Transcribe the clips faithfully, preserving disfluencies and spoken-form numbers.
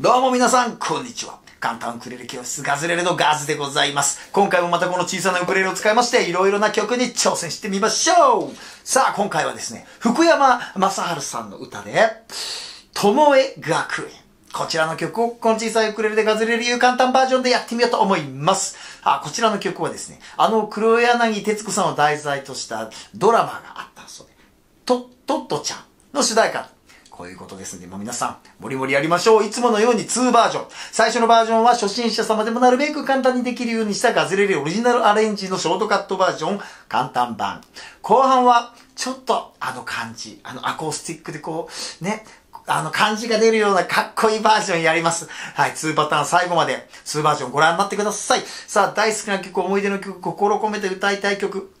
どうも皆さん、こんにちは。簡単ウクレレ教室ガズレレのガズでございます。今回もまたこの小さなウクレレを使いまして、いろいろな曲に挑戦してみましょう。さあ、今回はですね、福山雅治さんの歌で、ともえ学園。こちらの曲をこの小さいウクレレでガズレレ流簡単バージョンでやってみようと思います。あ、こちらの曲はですね、あの黒柳徹子さんを題材としたドラマがあったそうで、トットちゃんの主題歌。こういうことですので、もう皆さん、もりもりやりましょう。いつものようににバージョン。最初のバージョンは初心者様でもなるべく簡単にできるようにしたガズレレオリジナルアレンジのショートカットバージョン、簡単版。後半は、ちょっとあの感じ、あのアコースティックでこう、ね、あの感じが出るようなかっこいいバージョンやります。はい、にパターン最後まで、にバージョンご覧になってください。さあ、大好きな曲、思い出の曲、心込めて歌いたい曲、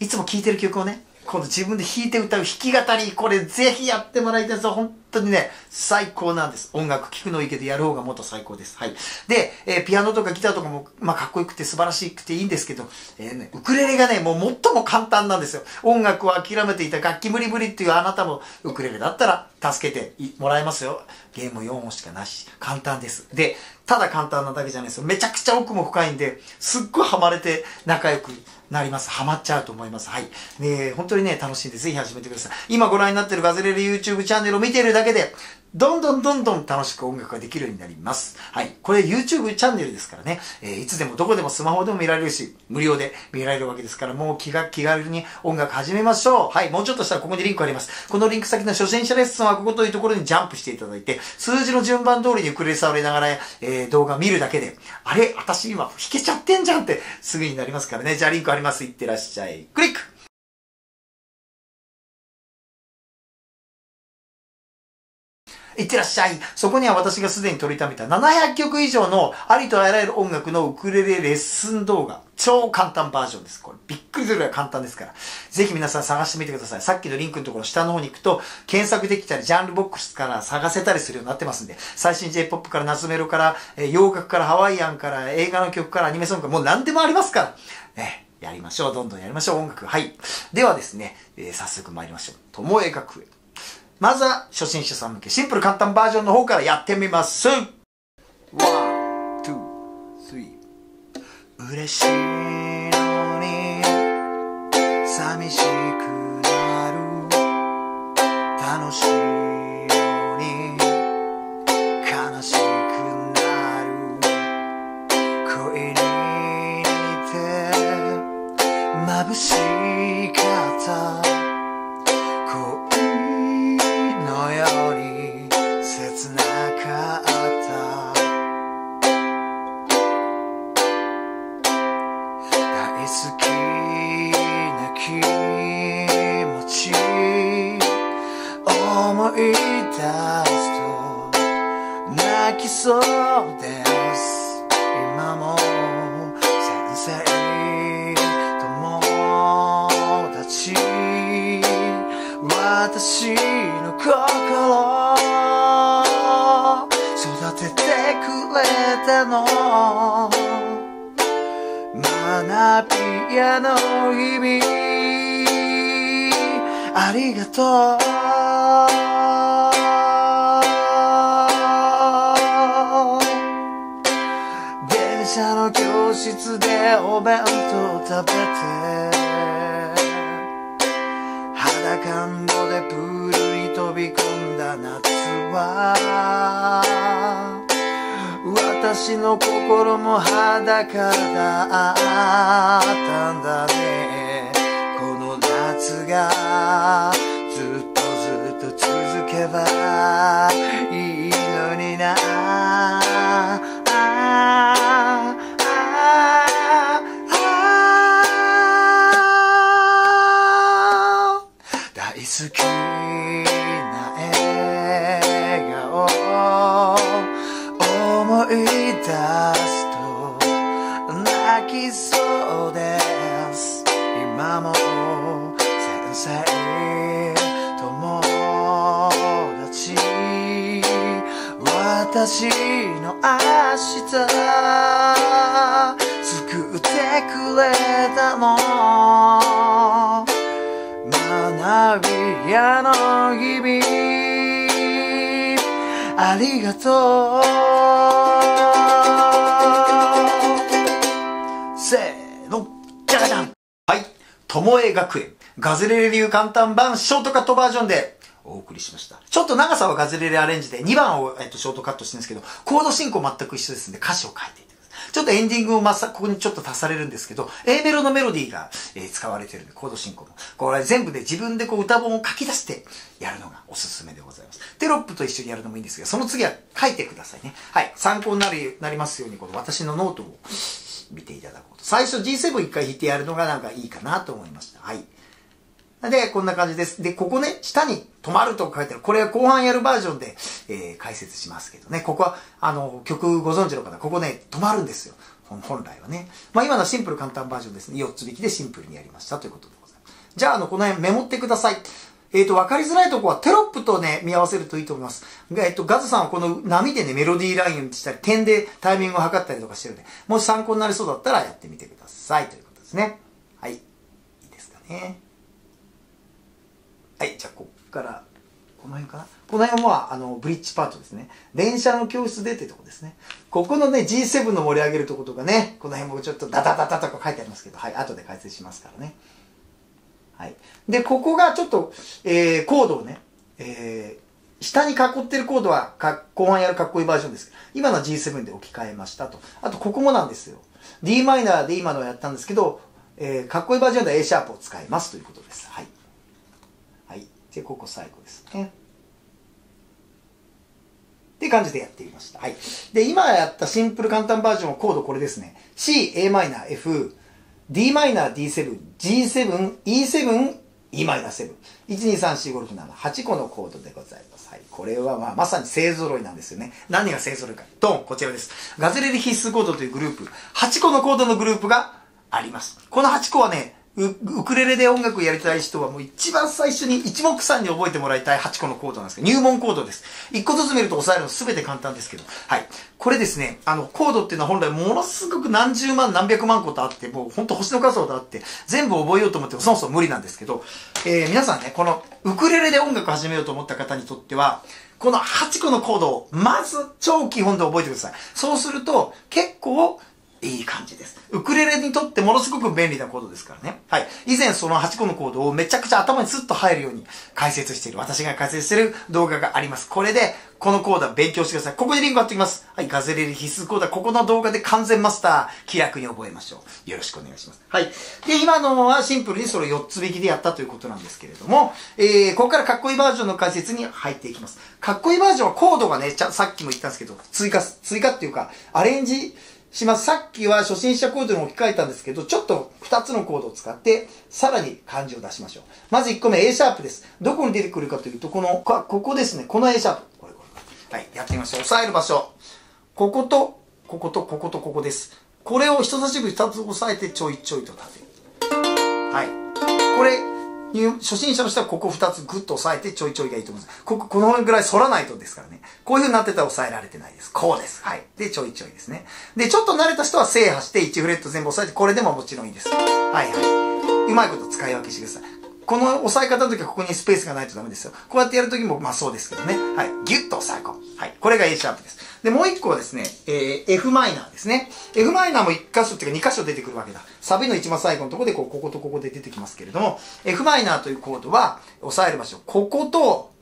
いつも聴いてる曲をね、今度自分で弾いて歌う弾き語り、これぜひやってもらいたいです。本当にね、最高なんです。音楽聴くのいいけどやる方がもっと最高です。はい。で、えー、ピアノとかギターとかも、まあ、かっこよくて素晴らしくていいんですけど、えーね、ウクレレがね、もう最も簡単なんですよ。音楽を諦めていた楽器無理無理っていうあなたも、ウクレレだったら助けてもらえますよ。ゲームよん音しかなし、簡単です。で、ただ簡単なだけじゃないですよ。めちゃくちゃ奥も深いんで、すっごいハマれて仲良くなります。ハマっちゃうと思います。はい。ね、本当にね、楽しいんで、ぜひ始めてください。今ご覧になっているガズレレ YouTube チャンネルを見ているだけで、どんどんどんどん楽しく音楽ができるようになります。はい。これ YouTube チャンネルですからね、えー、いつでもどこでもスマホでも見られるし、無料で見られるわけですから、もう気が気軽に音楽始めましょう。はい。もうちょっとしたらここにリンクあります。このリンク先の初心者レッスンはここというところにジャンプしていただいて、数字の順番通りにウクレレ触りながら、えー、動画見るだけで、あれ、私今弾けちゃってんじゃんってすぐになりますからね。じゃあリンクあります。いってらっしゃい。クリック！いってらっしゃい。そこには私がすでに取りためたななひゃくきょく以上のありとあらゆる音楽のウクレレレッスン動画。超簡単バージョンです。これびっくりするぐらい簡単ですから。ぜひ皆さん探してみてください。さっきのリンクのところ下の方に行くと検索できたり、ジャンルボックスから探せたりするようになってますんで、最新 J-ポップ から夏メロから、洋楽からハワイアンから映画の曲からアニメソングからもう何でもありますから。ね。やりましょう。どんどんやりましょう。音楽。はい。ではですね、えー、早速参りましょう。ともえ学園。まずは初心者さん向けシンプル簡単バージョンの方からやってみます。ワン、ツー、スリー。嬉しいのに寂しくなる。楽しいのに悲しくなる。恋に似て眩しかった。思い出すと泣きそうです。今も先生、友達、私の心育ててくれたの。学び屋の日々、ありがとう。電車の教室でお弁当食べて、裸んぼでプールに飛び込んだ夏は、私の心も裸だったんだね。この夏がずっと続けばいいのにな。大好きな映画を思い出すと泣きそうです。今も先生、私の明日救ってくれたの。学び屋の日々ありがとう。せーの、じゃがじゃん。はい、ともえ学園ガズレレ流簡単版ショートカットバージョンでお送りしました。ちょっと長さはガズレレアレンジでにばんを、えっと、ショートカットしてるんですけど、コード進行全く一緒ですんで歌詞を書いていってください。ちょっとエンディングをまさ、ここにちょっと足されるんですけど、A メロのメロディーが、えー、使われてるんで、コード進行も。これ全部で自分でこう歌本を書き出してやるのがおすすめでございます。テロップと一緒にやるのもいいんですけど、その次は書いてくださいね。はい。参考になり、なりますように、この私のノートを見ていただこうと。最初 ジーセブン 一回弾いてやるのがなんかいいかなと思いました。はい。で、こんな感じです。で、ここね、下に止まると書いてある。これは後半やるバージョンで、えー、解説しますけどね。ここは、あの、曲ご存知の方、ここね、止まるんですよ。本来はね。まあ、今のシンプル簡単バージョンですね。よっつ引きでシンプルにやりましたということでございます。じゃあ、あの、この辺メモってください。えっと、わかりづらいとこはテロップとね、見合わせるといいと思います。えっと、ガズさんはこの波でね、メロディーラインをしたり、点でタイミングを測ったりとかしてるんで、もし参考になりそうだったらやってみてください。ということですね。はい。いいですかね。はい、じゃあこっから、この辺かな？この辺は、あの、ブリッジパートですね。電車の教室でってとこですね。ここのね、ジーセブン の盛り上げるとことかね、この辺もちょっとダダダダとか書いてありますけど、はい、後で解説しますからね。はい。で、ここがちょっと、えー、コードをね、えー、下に囲ってるコードは、後半やるかっこいいバージョンですけど、今の ジーセブン で置き換えましたと。あと、ここもなんですよ。ディーマイナー で今のをやったんですけど、えー、かっこいいバージョンでは エーシャープ を使いますということです。はい。で、ここ最後ですね。って感じでやってみました。はい。で、今やったシンプル簡単バージョンはコードこれですね。C、Am、F、Dm、ディーセブン、ジーセブン、イーセブン、イーマイナーセブン。いち、に、さん、よん、ご、ろく、なな、はち個のコードでございます。はい。これはまあまさに勢揃いなんですよね。何が勢揃いか。ドン、こちらです。ガズレレ必須コードというグループ、はちこのコードのグループがあります。このはちこはね、ウクレレで音楽やりたい人はもう一番最初に一目散に覚えてもらいたいはちこのコードなんですけど、入門コードです。いっこずつ見ると押さえるの全て簡単ですけど、はい。これですね、あの、コードっていうのは本来ものすごく何十万何百万個とあって、もうほんと星の数ほどあって、全部覚えようと思ってもそもそも無理なんですけど、えー、皆さんね、このウクレレで音楽始めようと思った方にとっては、このはちこのコードをまず超基本で覚えてください。そうすると、結構、いい感じです。ウクレレにとってものすごく便利なコードですからね。はい。以前そのはちこのコードをめちゃくちゃ頭にスッと入るように解説している、私が解説している動画があります。これで、このコードは勉強してください。ここにリンク貼っておきます。はい。ガズレレ必須コードはここの動画で完全マスター、気楽に覚えましょう。よろしくお願いします。はい。で、今のはシンプルにそれをよっつ引きでやったということなんですけれども、えー、ここからかっこいいバージョンの解説に入っていきます。かっこいいバージョンはコードがね、ちゃさっきも言ったんですけど、追加、追加っていうか、アレンジ、します。さっきは初心者コードに置き換えたんですけど、ちょっとふたつのコードを使って、さらに漢字を出しましょう。まずいっこめ、エーシャープ です。どこに出てくるかというと、この、ここですね。この エーシャープ。これこれ。はい、やってみましょう。押さえる場所。ここと、ここと、ここと、ここです。これを人差し指ふたつ押さえて、ちょいちょいと立てる。はい。これ、初心者の人はここふたつグッと押さえてちょいちょいがいいと思います。ここ、この辺ぐらい反らないとですからね。こういう風になってたら押さえられてないです。こうです。はい。で、ちょいちょいですね。で、ちょっと慣れた人は制覇していちフレット全部押さえて、これでももちろんいいです。はいはい。うまいこと使い分けしてください。この押さえ方の時はここにスペースがないとダメですよ。こうやってやる時も、まあそうですけどね。はい。ギュッと押さえ込む。はい。これが エーシャープ です。で、もういっこはですね、えー、エフマイナー ですね。エフマイナー もいっ箇所っていうかに箇所出てくるわけだ。サビの一番最後のところでこう、こことここで出てきますけれども、エフマイナー というコードは押さえる場所、ここと、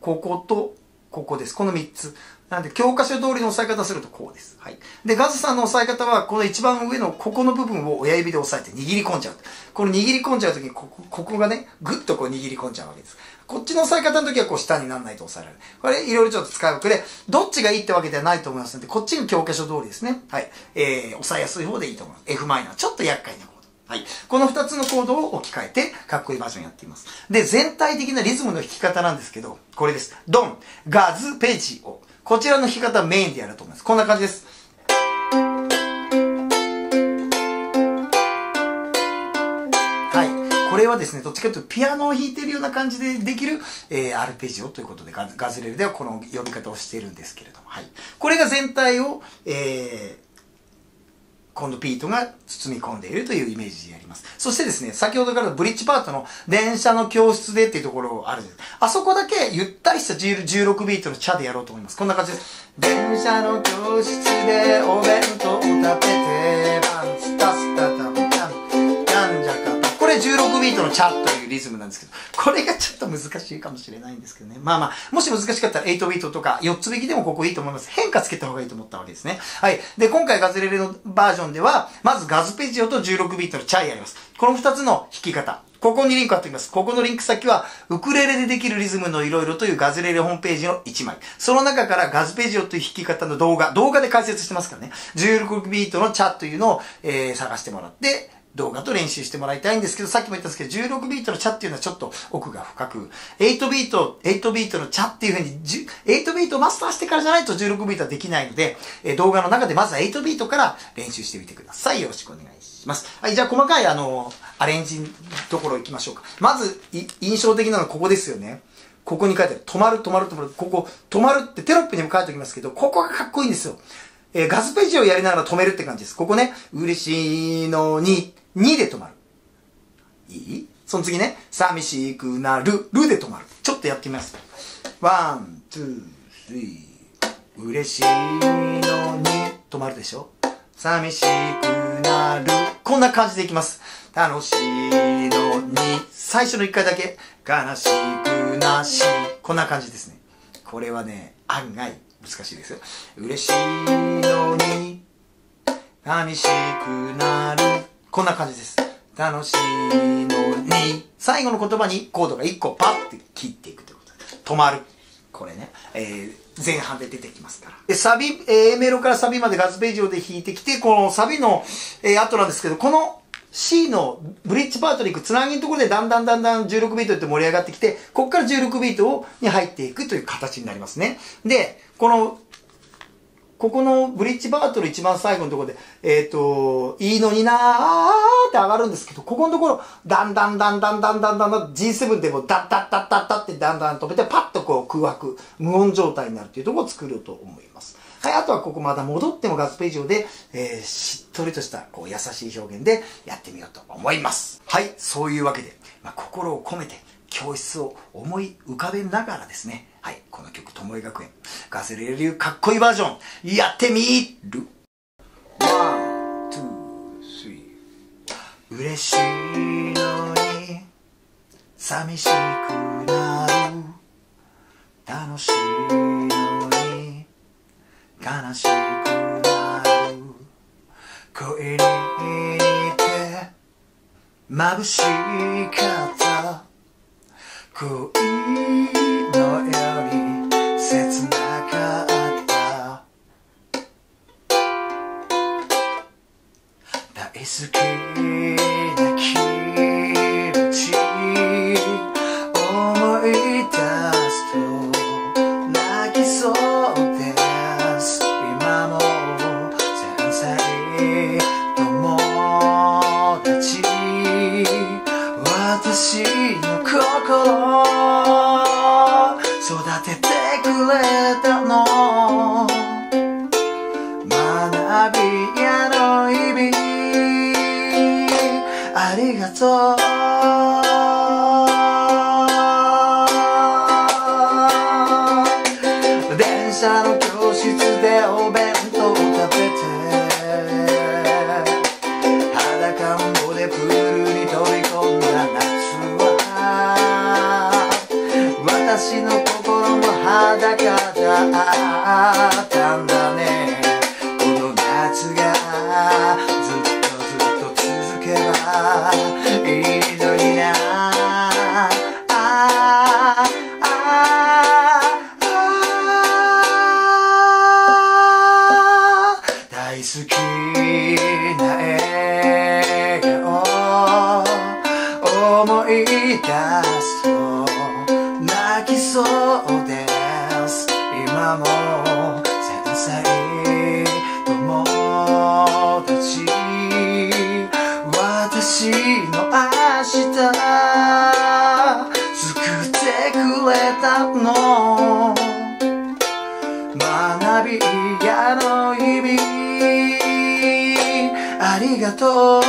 ここと、ここです。このみっつ。なんで、教科書通りの押さえ方するとこうです。はい。で、ガズさんの押さえ方は、この一番上のここの部分を親指で押さえて握り込んじゃう。この握り込んじゃうときにここ、ここがね、ぐっとこう握り込んじゃうわけです。こっちの押さえ方のときはこう下にならないと押さえられない。これ、いろいろちょっと使い分けで、どっちがいいってわけではないと思いますので、こっちが教科書通りですね。はい。えー、押さえやすい方でいいと思います。エフマイナー。ちょっと厄介な。はい。この二つのコードを置き換えて、かっこいいバージョンやっています。で、全体的なリズムの弾き方なんですけど、これです。ドン、ガズ、ペジオ。こちらの弾き方はメインでやると思います。こんな感じです。はい。これはですね、どっちかというとピアノを弾いているような感じでできる、えー、アルペジオということで、ガズ、ガズレレではこの呼び方をしているんですけれども、はい。これが全体を、えー、今度ピートが包み込んでいるというイメージでやります。そしてですね、先ほどからブリッジパートの電車の教室でっていうところあるじゃないですか。あそこだけゆったりしたじゅうろくビートのチャでやろうと思います。こんな感じです。電車の教室でお弁当を食べて、パンツタスタタンタン、なんじゃかこれじゅうろくビートのチャというリズムなんですけど、これがちょっと難しいかもしれないんですけどね。まあまあ、もし難しかったらはちビートとかよっつ弾きでもここいいと思います。変化つけた方がいいと思ったわけですね。はい。で、今回ガズレレのバージョンでは、まずガズペジオとじゅうろくビートのチャイやります。このふたつの弾き方。ここにリンク貼っておきます。ここのリンク先は、ウクレレでできるリズムのいろいろというガズレレホームページのいちまい。その中からガズペジオという弾き方の動画、動画で解説してますからね。じゅうろくビートのチャというのを、えー、探してもらって、動画と練習してもらいたいんですけど、さっきも言ったんですけど、じゅうろくビートのチャっていうのはちょっと奥が深く、はちビート、はちビートのチャっていうふうに、はちビートをマスターしてからじゃないとじゅうろくビートはできないので、動画の中でまずははちビートから練習してみてください。よろしくお願いします。はい、じゃあ細かいあの、アレンジところ行きましょうか。まず、印象的なのはここですよね。ここに書いてある。止まる、止まる、止まる。ここ、止まるってテロップにも書いておきますけど、ここがかっこいいんですよ。えー、ガズペジオをやりながら止めるって感じです。ここね、嬉しいのに、にで止まる。いい？その次ね、寂しくなる、るで止まる。ちょっとやってみます。ワン、ツー、スリー。嬉しいのに、止まるでしょ？寂しくなる。こんな感じでいきます。楽しいのに、最初のいっかいだけ、悲しくなし。こんな感じですね。これはね、案外。難しいですよ。嬉しいのに、寂しくなる。こんな感じです。楽しいのに、最後の言葉にコードがいっこパッて切っていくということです。止まる。これね、えー、前半で出てきますから。で、サビ、Aメロからサビまでガズペジオで弾いてきて、このサビの、えー、後なんですけど、この、C のブリッジパートに行くつなぎのところでだんだんだんだんじゅうろくビートって盛り上がってきて、ここからじゅうろくビートに入っていくという形になりますね。で、この、ここのブリッジパートの一番最後のところで、えっと、いいのになーって上がるんですけど、ここのところ、だんだんだんだんだんだんだんだん ジーセブン でもダッダッダッダッダッってだんだん止めて、パッとこう空白、無音状態になるというところを作ろうと思います。はい、あとはここまた戻ってもガズペジオで、えー、しっとりとしたこう優しい表現でやってみようと思います。はい、そういうわけで、まあ、心を込めて教室を思い浮かべながらですね、はい、この曲、ともえ学園、ガズレレ流かっこいいバージョン、やってみる！ ワン、ツー、スリー 嬉しいのに、寂しくなる、楽しいのに、悲しくなる、恋に似て眩しかった、恋のより切なかった大好きな気持ち思い出すと泣きそうです今も繊細友達私の心育ててくれたの学びやの意味ありがとう電車の教室でお弁当を食べて裸んぼでプールに飛び込んだ夏は私の裸だったんだねこの夏がずっとずっと続けばいいのになあああ大好きな笑顔思い出すと泣きそうで今も繊細友達私の明日救ってくれたの学びやの意味りがとう。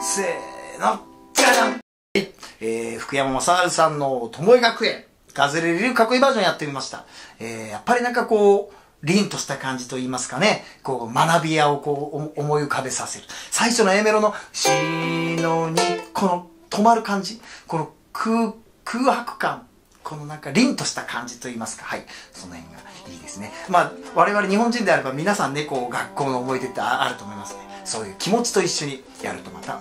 せーの、じゃじゃん。えー、福山雅治さんのともえ学園、ガズレレ流かっこいいバージョンやってみました。えー、やっぱりなんかこう、凛とした感じと言いますかね、こう、学び屋をこう、思い浮かべさせる。最初のAメロの、しのに、この止まる感じ、この空、空白感、このなんか凛とした感じと言いますか、はい。その辺がいいですね。まあ、我々日本人であれば皆さんね、こう、学校の思い出ってあると思いますね。そういう気持ちと一緒にやるとまた、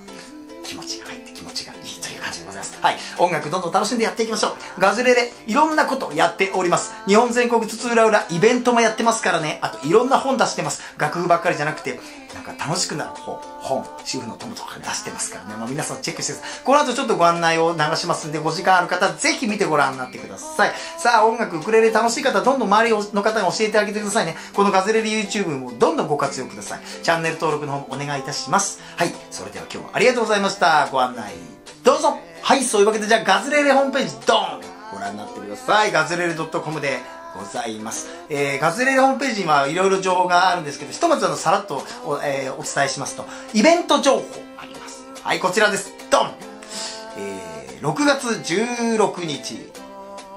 気持ちが入って気持ちがいいという感じでございます。はい。音楽どんどん楽しんでやっていきましょう。ガズレレ、いろんなことやっております。日本全国津々浦々イベントもやってますからね。あといろんな本出してます。楽譜ばっかりじゃなくて、なんか楽しくなる本、本、主婦の友とか出してますからね。まあ皆さんチェックしてください。この後ちょっとご案内を流しますんで、ご時間ある方ぜひ見てご覧になってください。さあ、音楽、ウクレレ楽しい方、どんどん周りの方に教えてあげてくださいね。このガズレレ YouTube もどんどんご活用ください。チャンネル登録の方もお願いいたします。はい。それでは今日はありがとうございました。ご案内どうぞ。はい、そういうわけでじゃあガズレレホームページドーンご覧になってください。ガズレレ .com でございます、えー、ガズレレホームページにはいろいろ情報があるんですけど、ひとまずあのさらっと お,、えー、お伝えしますと、イベント情報あります。はい、こちらです。ドン、えー、ろくがつじゅうろくにち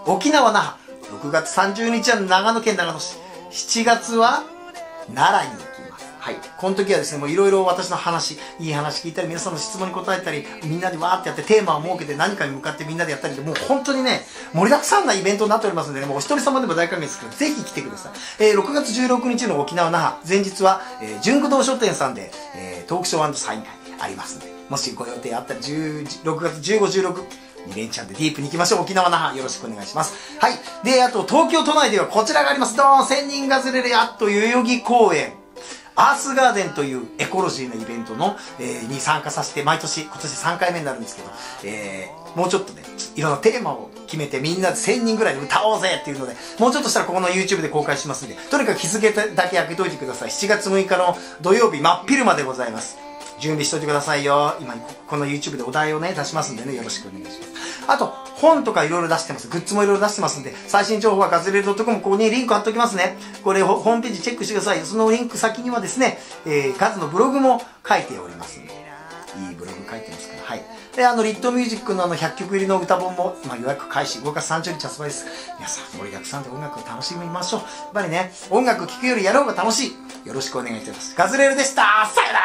沖縄那覇、ろくがつさんじゅうにちは長野県長野市、しちがつは奈良に行きます。はい。この時はですね、もういろいろ私の話、いい話聞いたり、皆さんの質問に答えたり、みんなでわーってやってテーマを設けて何かに向かってみんなでやったりで、もう本当にね、盛りだくさんなイベントになっておりますので、ね、もうお一人様でも大歓迎ですけど、ぜひ来てください。えー、ろくがつじゅうろくにちの沖縄那覇、前日は、えー、純駆動書店さんで、えー、トークショー&サイン会ありますので、もしご予定あったら、ろくがつじゅうご、じゅうろく、に連チャンでディープに行きましょう。沖縄那覇よろしくお願いします。はい。で、あと東京都内ではこちらがあります。どーん、千人ガズレレアット代々木公園。アースガーデンというエコロジーのイベントの、えー、に参加させて、毎年、今年さんかいめになるんですけど、えー、もうちょっとね、いろんなテーマを決めて、みんなでせんにんぐらいで歌おうぜっていうので、もうちょっとしたらここの YouTube で公開しますんで、とにかく日付だけ開けといてください。しちがつむいかの土曜日、真っ昼間でございます。準備しといてくださいよ。今、この YouTube でお題をね、出しますんでね、よろしくお願いします。あと、本とかいろいろ出してます。グッズもいろいろ出してますんで、最新情報はガズレレ .com、ここにリンク貼っておきますね。これ、ホームページチェックしてください。そのリンク先にはですね、えー、ガズのブログも書いておりますんで。いいブログ書いてますから、はい。で、あの、リットミュージックのあの、ひゃっきょく入りの歌本も、まあ、予約開始、ごがつさんじゅうにち発売です。皆さん、盛りだくさんで音楽を楽しみましょう。やっぱりね、音楽聴くよりやろうが楽しい。よろしくお願いいたします。ガズレレでした。さよなら。